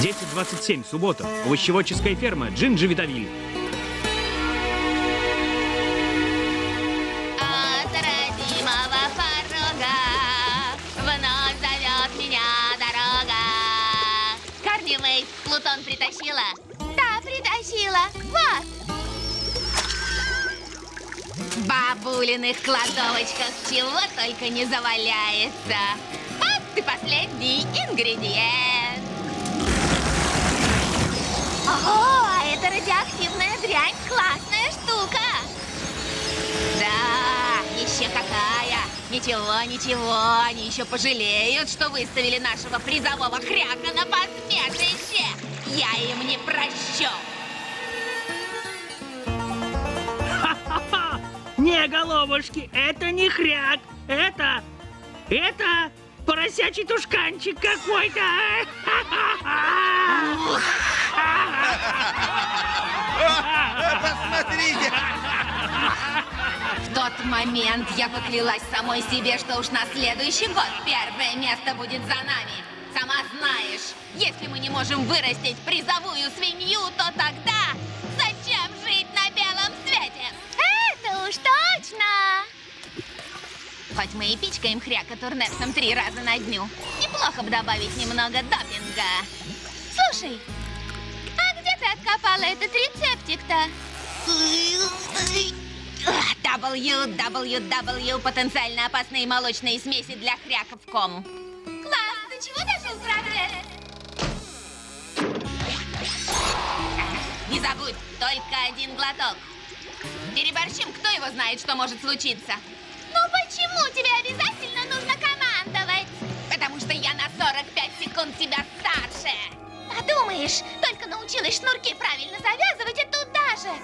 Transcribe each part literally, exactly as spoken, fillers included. десять двадцать семь, суббота. Овощеводческая ферма Джинжи Видовин. От родимого порога вновь зовет меня дорога. Карди Мэй, Плутон притащила? Да, притащила. Вот. В бабулиных кладовочках чего только не заваляется. Вот ты последний ингредиент. Ого, а это радиоактивная дрянь. Классная штука. Да, еще какая. Ничего, ничего. Они еще пожалеют, что выставили нашего призового хряка на посмешище. Я им не прощу. Не, головушки, это не хряк, это, это поросячий тушканчик какой-то. Посмотрите! В тот момент я поклялась самой себе, что уж на следующий год первое место будет за нами. Сама знаешь, если мы не можем вырастить призовую свинью, то тогда зачем жить на белом свете? Уж точно! Хоть мы и пичкаем хряка турнепсом три раза на дню, неплохо бы добавить немного допинга. Слушай, а где ты откопала этот рецептик-то? дабл ю дабл ю дабл ю потенциально опасные молочные смеси для хряков точка ком. Класс, ты чего дошел прогресс? Не забудь, только один глоток. Переборщим, кто его знает, что может случиться. Ну почему тебе обязательно нужно командовать? Потому что я на сорок пять секунд тебя старше. Подумаешь, только научилась шнурки правильно завязывать, и тут даже.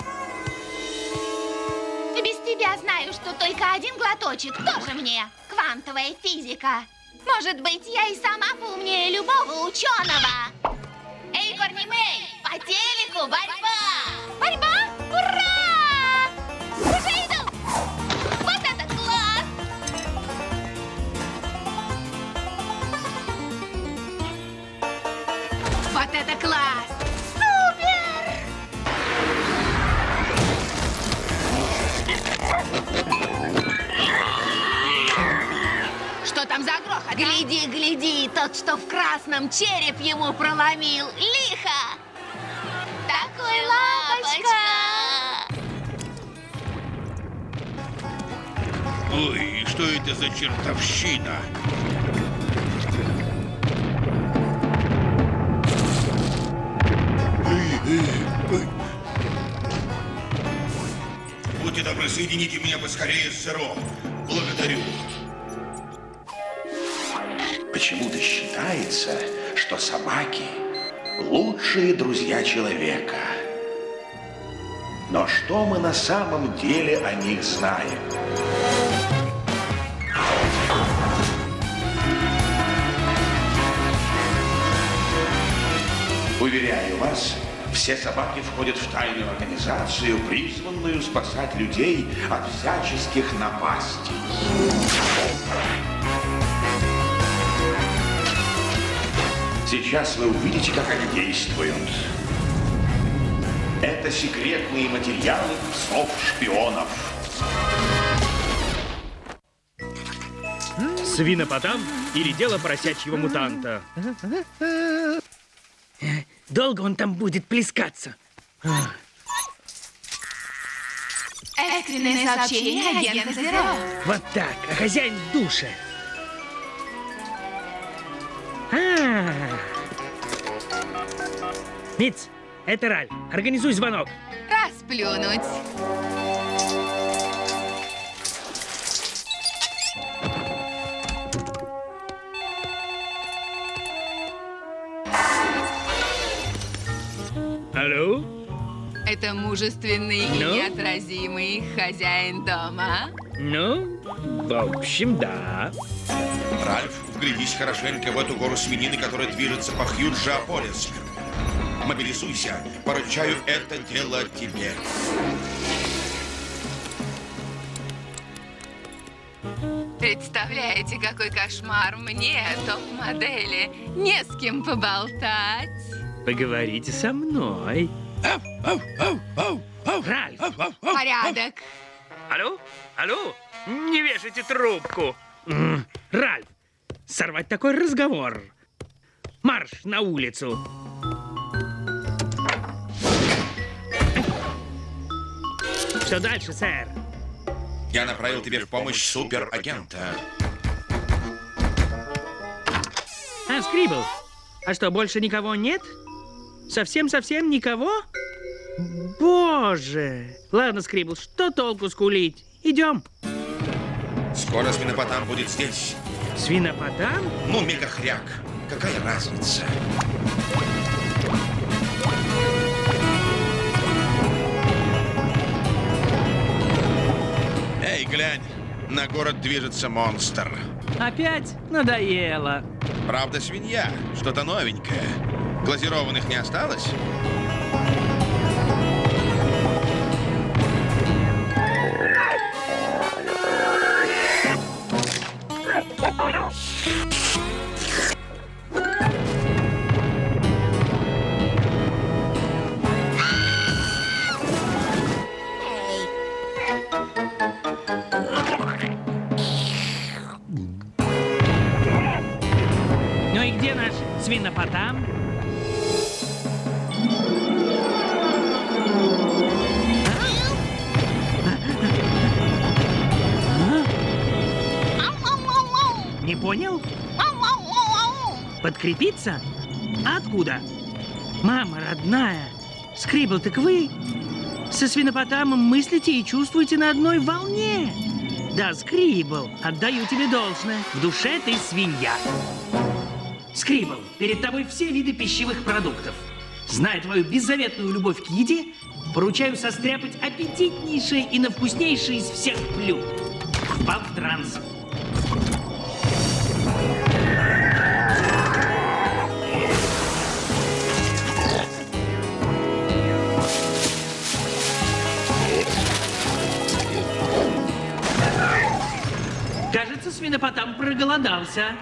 Без тебя знаю, что только один глоточек тоже мне. Квантовая физика. Может быть, я и сама поумнее любого ученого. Эй, Корни Мэй, по телеку борьба! Борьба? Ура! Вот это класс! Супер! Что там за грохот? Гляди, гляди, тот, что в красном, череп ему проломил. Лихо! Такой лапочка! Ой, что это за чертовщина? Будьте добры, соедините меня поскорее с сыром. Благодарю. Почему-то считается, что собаки лучшие друзья человека. Но что мы на самом деле о них знаем? Уверяю вас, все собаки входят в тайную организацию, призванную спасать людей от всяческих напастей. Сейчас вы увидите, как они действуют. Это секретные материалы псов-шпионов. Свинопотам или дело поросячьего мутанта. Долго он там будет плескаться? Экстренное сообщение агента Лозеро. Вот так, а хозяин в душе. А-а-а. Митц, это Ральф. Организуй звонок. Расплюнуть. Алло? Это мужественный ну? и неотразимый хозяин дома. Ну, в общем, да. Ральф, вглядись хорошенько в эту гору свинины, которая движется по Хьюджи-Аполиске. Мобилизуйся, поручаю это дело тебе. Представляете, какой кошмар мне, топ-модели, не с кем поболтать. Поговорите со мной. Ральф! Порядок. Алло? Алло? Не вешайте трубку. Ральф, сорвать такой разговор. Марш на улицу. Что дальше, сэр? Я направил тебе в помощь суперагента. А, Скрибл, а что, больше никого нет? Совсем-совсем никого? Боже! Ладно, Скрибл, что толку скулить? Идем. Скоро свинопотам будет здесь. Свинопотам? Ну, мегахряк. Какая разница? Эй, глянь, на город движется монстр. Опять надоело. Правда, свинья, что-то новенькое. Глазированных не осталось? Свинопотам. Не понял? Подкрепиться? Откуда? Мама родная, Скрибл, так вы со свинопотамом мыслите и чувствуете на одной волне. Да, Скрибл, отдаю тебе должное. В душе ты свинья. Скрибл, перед тобой все виды пищевых продуктов. Зная твою беззаветную любовь к еде, поручаю состряпать аппетитнейшее и навкуснейшее из всех блюд. Впал в транс. Кажется, свинопотам проголодался.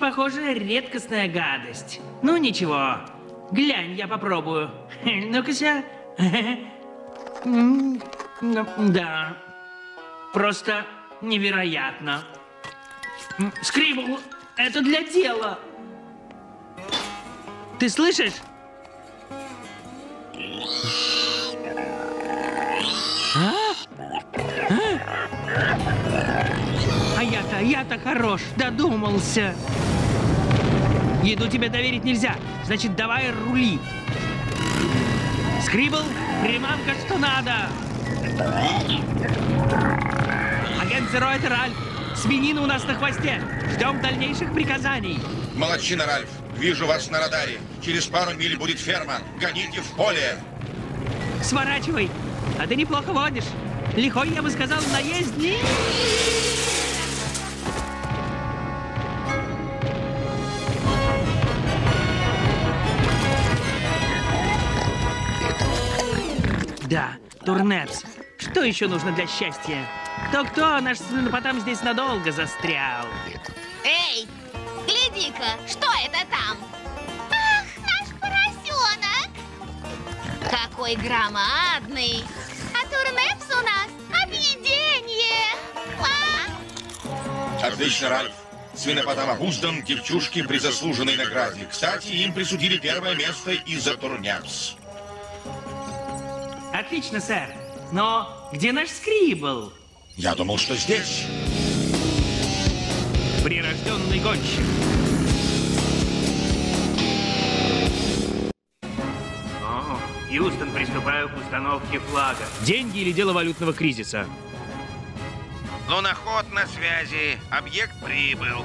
Похоже, редкостная гадость. Ну ничего, глянь, я попробую. Ну-ка ся. Да, просто невероятно. Скрибл, это для дела. Ты слышишь? А? А я-то, я-то хорош, додумался. Еду тебе доверить нельзя, значит, давай рули. Скрибл, приманка что надо. Агент Зеро, это Ральф. Свинина у нас на хвосте. Ждем дальнейших приказаний. Молодчина, Ральф. Вижу вас на радаре. Через пару миль будет ферма. Гоните в поле. Сворачивай. А ты неплохо водишь. Лихой, я бы сказал, наездник. Да, Турнепс. Что еще нужно для счастья? Кто-кто, наш свинопотам здесь надолго застрял. Эй, гляди-ка, что это там? Ах, наш поросенок! Какой громадный! А Турнепс у нас объедение! А? Отлично, Ральф. Свинопотом обуздан, девчушки при заслуженной награде. Кстати, им присудили первое место из-за Турнепс. Отлично, сэр. Но где наш Скрибл? Я думал, что здесь. Прирожденный гонщик. О, Юстон, приступаю к установке флага. Деньги или дело валютного кризиса? Луноход на связи. Объект прибыл.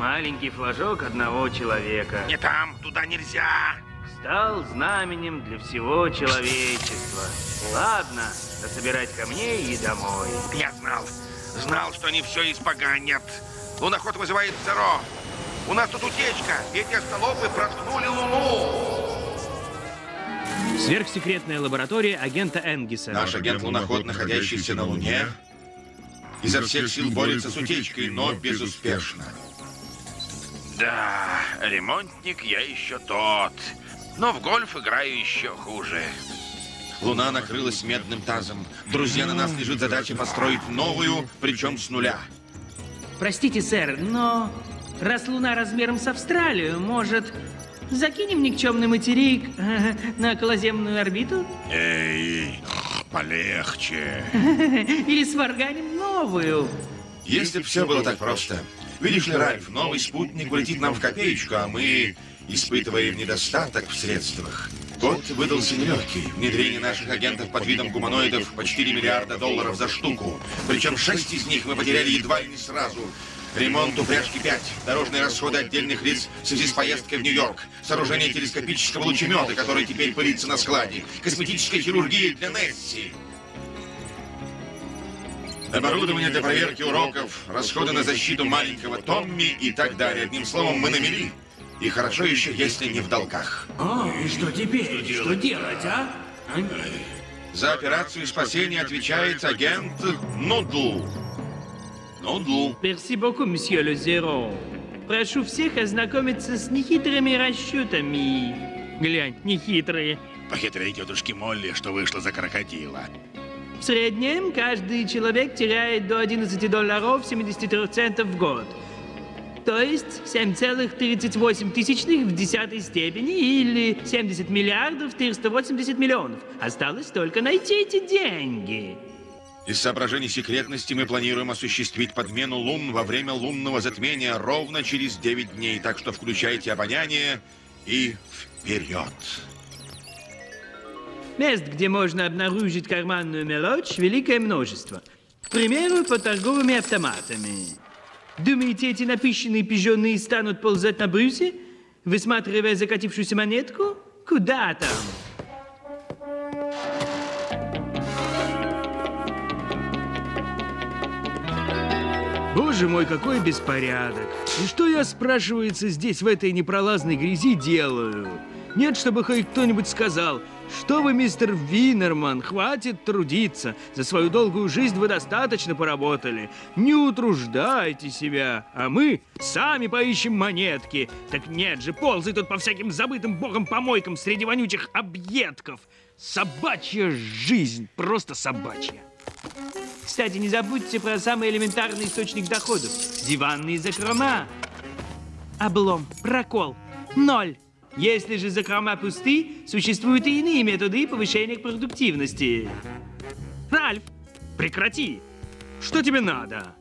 Маленький флажок одного человека. Не там, туда нельзя. Стал знаменем для всего человечества. Ладно, дособирать камней и домой. Я знал. Знал, что они все испоганят. Луноход вызывает Зеро. У нас тут утечка. Эти остолопы проткнули Луну. Сверхсекретная лаборатория агента Энгиса. Наш агент Луноход, находящийся на Луне, изо всех сил борется с утечкой, но безуспешно. Да, ремонтник я еще тот. Но в гольф играю еще хуже. Луна накрылась медным тазом. Друзья, на нас лежит задача построить новую, причем с нуля. Простите, сэр, но раз Луна размером с Австралию, может, закинем никчемный материк на околоземную орбиту? Эй, полегче. Или сварганим новую. Если бы все было так просто. Видишь ли, Ральф, новый спутник улетит нам в копеечку, а мы испытываем недостаток в средствах. Год выдался нелегкий. Внедрение наших агентов под видом гуманоидов по четыре миллиарда долларов за штуку. Причем шесть из них мы потеряли едва ли не сразу. Ремонт упряжки пять, дорожные расходы отдельных лиц в связи с поездкой в Нью-Йорк, сооружение телескопического лучемета, который теперь пылится на складе, косметическая хирургия для Несси. Оборудование для проверки уроков, расходы на защиту маленького Томми и так далее. Одним словом, мы на мели. И хорошо еще, если не в долгах. О, и что теперь? Что, что делать, а? За операцию спасения отвечает агент Нуду. Нуду. Merci beaucoup, monsieur Лозеро. Прошу всех ознакомиться с нехитрыми расчетами. Глянь, нехитрые. Похитрее тетушки Молли, что вышла за крокодила. В среднем каждый человек теряет до одиннадцати долларов семидесяти трёх центов в год. То есть семь целых тридцать восемь тысячных в десятой степени или семьдесят миллиардов триста восемьдесят миллионов. Осталось только найти эти деньги. Из соображений секретности мы планируем осуществить подмену лун во время лунного затмения ровно через девять дней. Так что включайте обоняние и вперед. Мест, где можно обнаружить карманную мелочь, великое множество. К примеру, под торговыми автоматами. Думаете, эти напыщенные пижоны станут ползать на брюсе, высматривая закатившуюся монетку? Куда там? Боже мой, какой беспорядок! И что я, спрашивается, здесь в этой непролазной грязи делаю? Нет, чтобы хоть кто-нибудь сказал, что вы, мистер Винерман, хватит трудиться. За свою долгую жизнь вы достаточно поработали. Не утруждайте себя, а мы сами поищем монетки. Так нет же, ползай тут по всяким забытым богом помойкам среди вонючих объедков. Собачья жизнь, просто собачья. Кстати, не забудьте про самый элементарный источник доходов. Диванные закрома. Облом, прокол, ноль. Если же закрома пусты, существуют и иные методы повышения продуктивности. Ральф, прекрати! Что тебе надо?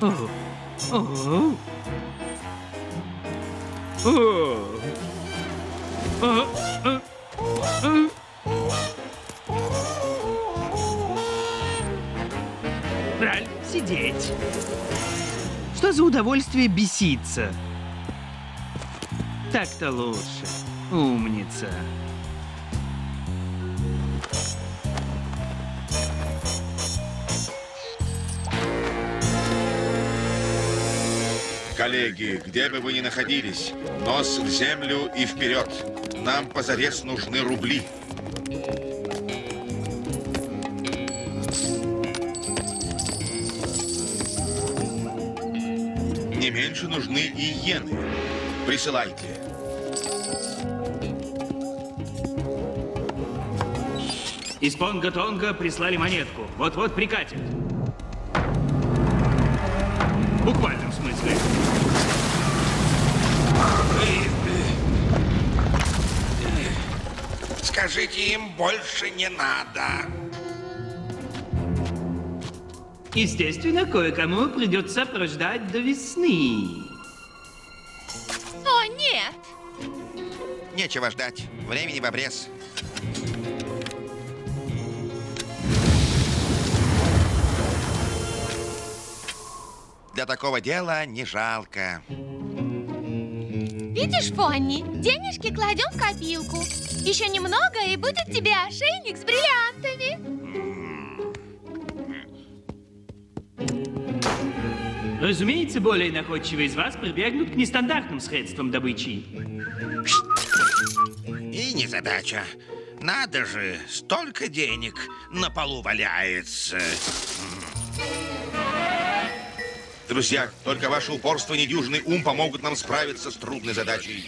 О, о, о, о, о, о. Ральф, сидеть! Что за удовольствие беситься? Так-то лучше. Умница. Коллеги, где бы вы ни находились, нос в землю и вперед. Нам позарез нужны рубли. Не меньше нужны и иены. Присылайте. Из Понго-Тонго прислали монетку. Вот-вот прикатит. В буквальном смысле. Скажите им, больше не надо. Естественно, кое-кому придется прождать до весны. О, нет! Нечего ждать. Времени в обрез. Для такого дела не жалко. Видишь, Фонни, денежки кладем в копилку. Еще немного, и будет тебе ошейник с бриллиантами. Разумеется, более находчивые из вас прибегнут к нестандартным средствам добычи. И незадача. Надо же, столько денег на полу валяется. Друзья, только ваше упорство и недюжный ум помогут нам справиться с трудной задачей.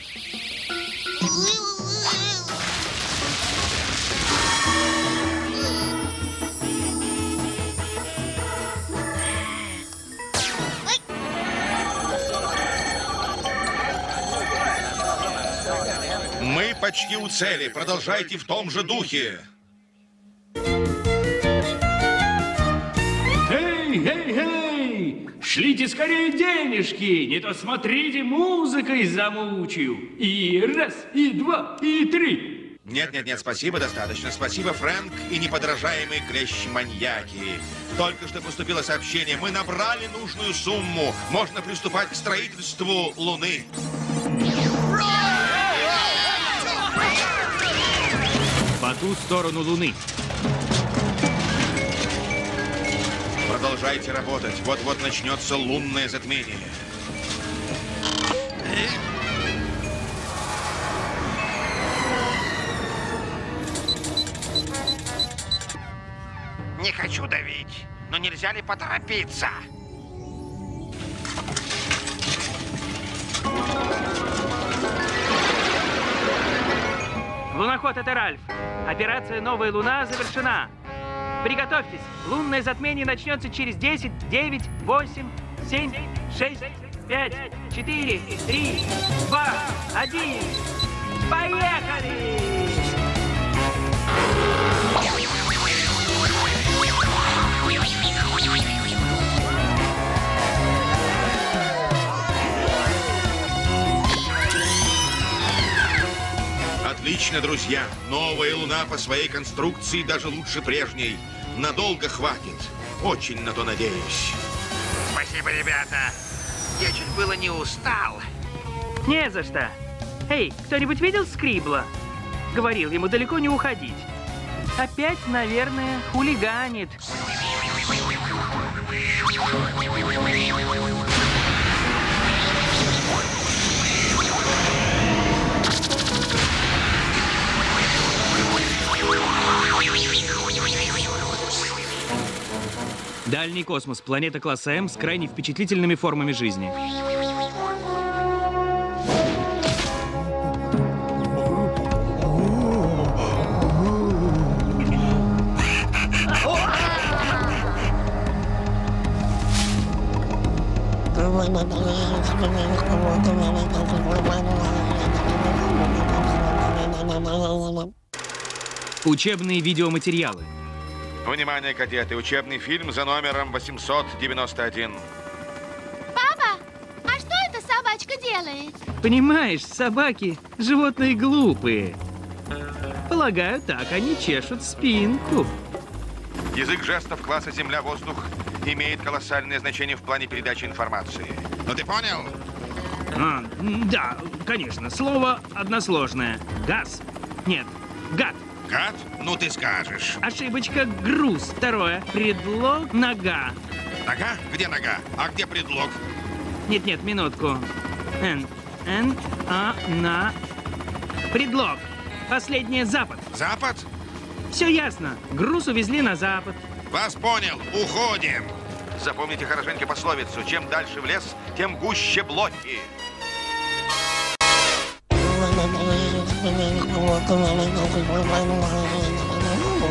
Мы почти у цели. Продолжайте в том же духе. Эй, эй, эй! Шлите скорее денежки, не то смотрите, музыкой замучил. И раз, и два, и три. Нет, нет, нет, спасибо, достаточно. Спасибо, Фрэнк и неподражаемые клещ-маньяки. Только что поступило сообщение, мы набрали нужную сумму. Можно приступать к строительству Луны. По ту сторону Луны. Продолжайте работать. Вот-вот начнется лунное затмение. Не хочу давить, но нельзя ли поторопиться? Луноход, это Ральф. Операция «Новая Луна» завершена. Приготовьтесь, лунное затмение начнется через десять, девять, восемь, семь, шесть, пять, четыре, три, два, один. Поехали! Отлично, друзья. Новая Луна по своей конструкции даже лучше прежней. Надолго хватит. Очень на то надеюсь. Спасибо, ребята. Я чуть было не устал. Не за что. Эй, кто-нибудь видел Скрибла? Говорил ему далеко не уходить. Опять, наверное, хулиганит. Дальний космос, планета класса М с крайне впечатлительными формами жизни. Учебные видеоматериалы. Внимание, кадеты, учебный фильм за номером восемьсот девяносто один. Папа, а что эта собачка делает? Понимаешь, собаки – животные глупые. Полагаю, так они чешут спинку. Язык жестов класса Земля-Воздух имеет колоссальное значение в плане передачи информации. Ну ты понял? А, да, конечно. Слово односложное. Газ. Нет, гад. Гад? Ну ты скажешь. Ошибочка, груз. Второе. Предлог, нога. Нога? Где нога? А где предлог? Нет-нет, минутку. Н. Н. А. На. Предлог. Последнее. Запад. Запад? Все ясно. Груз увезли на запад. Вас понял. Уходим. Запомните хорошенько пословицу. Чем дальше в лес, тем гуще блохи. We'll be right back.